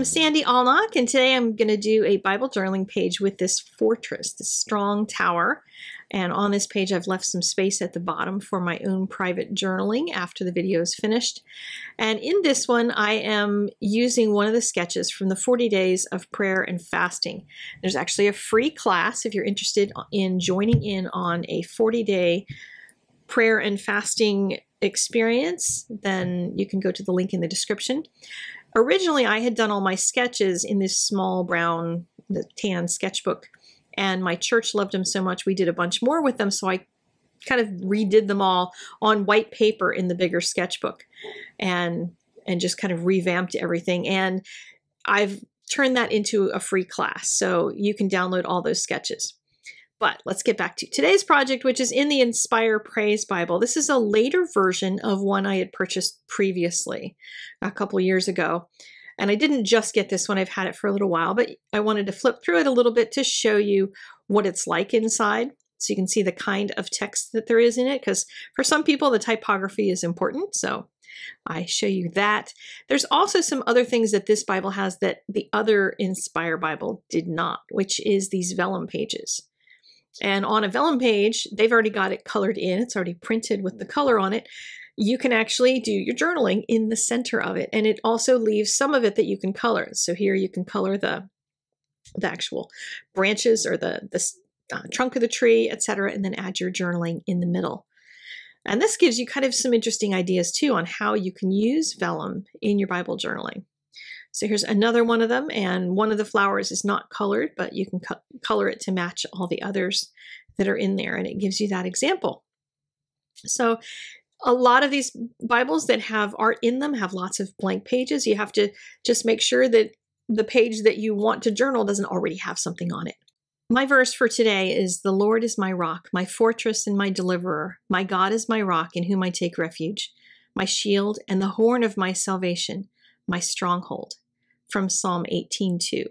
I'm Sandy Allnock, and today I'm going to do a Bible journaling page with this fortress, this strong tower. And on this page, I've left some space at the bottom for my own private journaling after the video is finished. And in this one, I am using one of the sketches from the 40 Days of Prayer and Fasting. There's actually a free class if you're interested in joining in on a 40-day prayer and fasting experience. Then you can go to the link in the description. Originally, I had done all my sketches in this small brown, the tan sketchbook, and my church loved them so much we did a bunch more with them, so I kind of redid them all on white paper in the bigger sketchbook and just kind of revamped everything. And I've turned that into a free class, so you can download all those sketches. But let's get back to today's project, which is in the Inspire Praise Bible. This is a later version of one I had purchased previously a couple years ago. And I didn't just get this one. I've had it for a little while, but I wanted to flip through it a little bit to show you what it's like inside, so you can see the kind of text that there is in it, because for some people, the typography is important. So I show you that. There's also some other things that this Bible has that the other Inspire Bible did not, which is these vellum pages. And on a vellum page, they've already got it colored in. It's already printed with the color on it. You can actually do your journaling in the center of it. And it also leaves some of it that you can color. So here you can color the actual branches or the trunk of the tree, etc., and then add your journaling in the middle. And this gives you kind of some interesting ideas too on how you can use vellum in your Bible journaling. So here's another one of them, and one of the flowers is not colored, but you can color it to match all the others that are in there, and it gives you that example. So a lot of these Bibles that have art in them have lots of blank pages. You have to just make sure that the page that you want to journal doesn't already have something on it. My verse for today is, "The Lord is my rock, my fortress and my deliverer. My God is my rock in whom I take refuge, my shield and the horn of my salvation, my stronghold," from Psalm 18:2.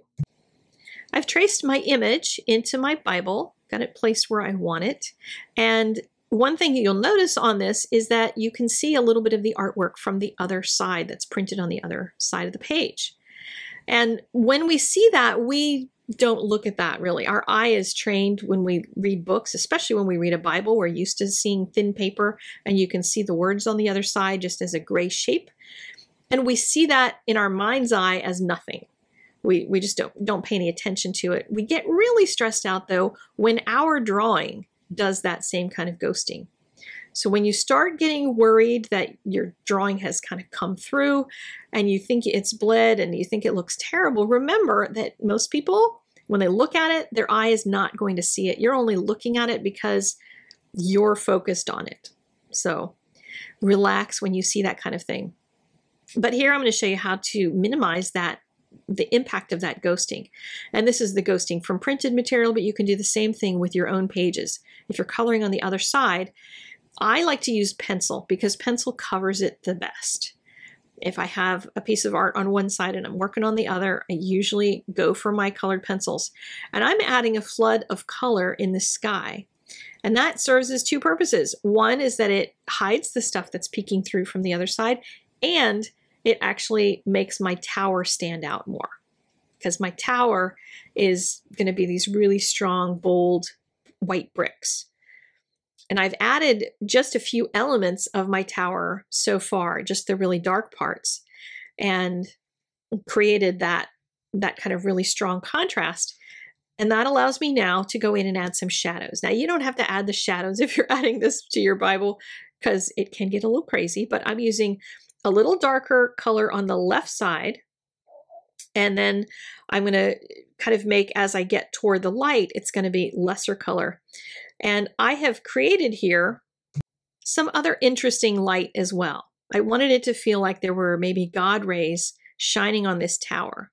I've traced my image into my Bible, got it placed where I want it. And one thing you'll notice on this is that you can see a little bit of the artwork from the other side that's printed on the other side of the page. And when we see that, we don't look at that really. Our eye is trained when we read books, especially when we read a Bible. We're used to seeing thin paper and you can see the words on the other side just as a gray shape. And we see that in our mind's eye as nothing. We just don't pay any attention to it. We get really stressed out though when our drawing does that same kind of ghosting. So when you start getting worried that your drawing has kind of come through and you think it's bled and you think it looks terrible, remember that most people, when they look at it, their eye is not going to see it. You're only looking at it because you're focused on it. So relax when you see that kind of thing. But here I'm going to show you how to minimize that, the impact of that ghosting. And this is the ghosting from printed material, but you can do the same thing with your own pages. If you're coloring on the other side, I like to use pencil because pencil covers it the best. If I have a piece of art on one side and I'm working on the other, I usually go for my colored pencils. And I'm adding a flood of color in the sky. And that serves as two purposes. One is that it hides the stuff that's peeking through from the other side, and it actually makes my tower stand out more, because my tower is going to be these really strong, bold white bricks. And I've added just a few elements of my tower so far, just the really dark parts, and created that kind of really strong contrast. And that allows me now to go in and add some shadows. Now, you don't have to add the shadows if you're adding this to your Bible, because it can get a little crazy, but I'm using a little darker color on the left side. And then I'm going to kind of make, as I get toward the light, it's going to be lesser color. And I have created here some other interesting light as well. I wanted it to feel like there were maybe God rays shining on this tower.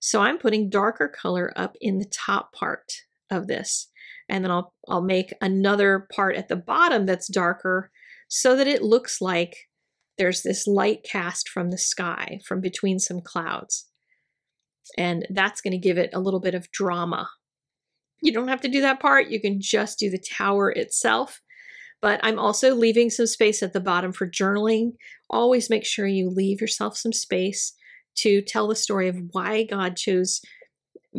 So I'm putting darker color up in the top part of this. And then I'll make another part at the bottom that's darker so that it looks like there's this light cast from the sky, from between some clouds. And that's going to give it a little bit of drama. You don't have to do that part. You can just do the tower itself. But I'm also leaving some space at the bottom for journaling. Always make sure you leave yourself some space to tell the story of why God chose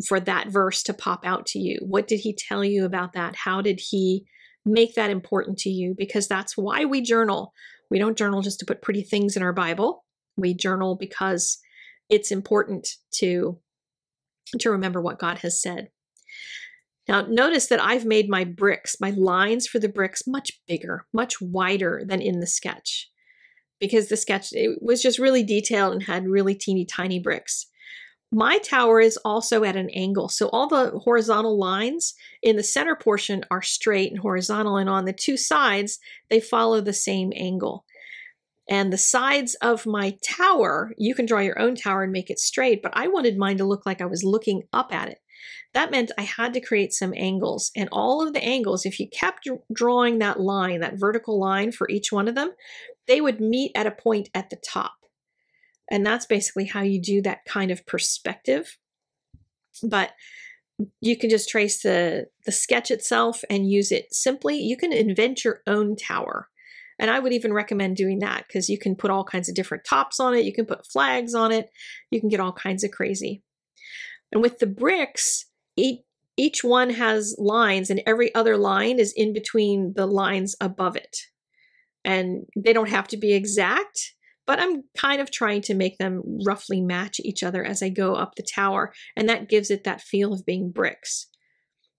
for that verse to pop out to you. What did he tell you about that? How did he make that important to you? Because that's why we journal. We don't journal just to put pretty things in our Bible. We journal because it's important to remember what God has said. Now, notice that I've made my bricks, my lines for the bricks, much bigger, much wider than in the sketch, because the sketch, it was just really detailed and had really teeny tiny bricks. My tower is also at an angle. So all the horizontal lines in the center portion are straight and horizontal, and on the two sides, they follow the same angle. And the sides of my tower, you can draw your own tower and make it straight, but I wanted mine to look like I was looking up at it. That meant I had to create some angles, and all of the angles, if you kept drawing that line, that vertical line for each one of them, they would meet at a point at the top. And that's basically how you do that kind of perspective. But you can just trace the sketch itself and use it simply. You can invent your own tower. And I would even recommend doing that, because you can put all kinds of different tops on it. You can put flags on it. You can get all kinds of crazy. And with the bricks, each one has lines, and every other line is in between the lines above it. And they don't have to be exact, but I'm kind of trying to make them roughly match each other as I go up the tower, and that gives it that feel of being bricks.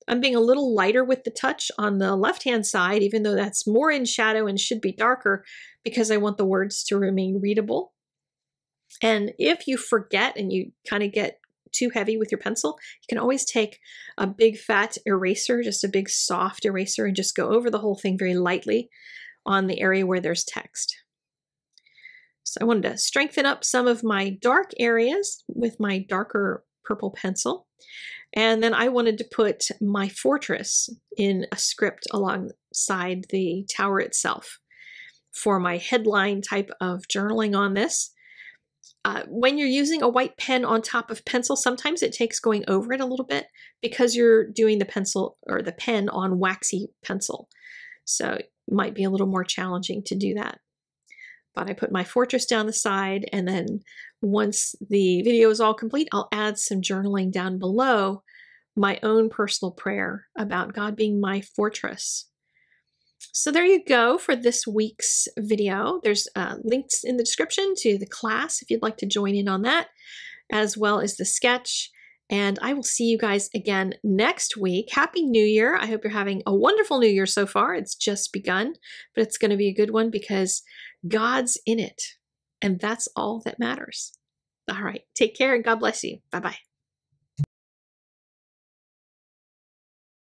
I'm being a little lighter with the touch on the left-hand side, even though that's more in shadow and should be darker, because I want the words to remain readable. And if you forget and you kind of get too heavy with your pencil, you can always take a big fat eraser, just a big soft eraser, and just go over the whole thing very lightly on the area where there's text. So I wanted to strengthen up some of my dark areas with my darker purple pencil. And then I wanted to put my fortress in a script alongside the tower itself for my headline type of journaling on this. When you're using a white pen on top of pencil, sometimes it takes going over it a little bit because you're doing the pencil or the pen on waxy pencil. So it might be a little more challenging to do that. But I put my fortress down the side, and then once the video is all complete, I'll add some journaling down below, my own personal prayer about God being my fortress. So there you go for this week's video. There's links in the description to the class if you'd like to join in on that, as well as the sketch. And I will see you guys again next week. Happy New Year. I hope you're having a wonderful New Year so far. It's just begun, but it's going to be a good one because God's in it. And that's all that matters. All right. Take care and God bless you. Bye-bye.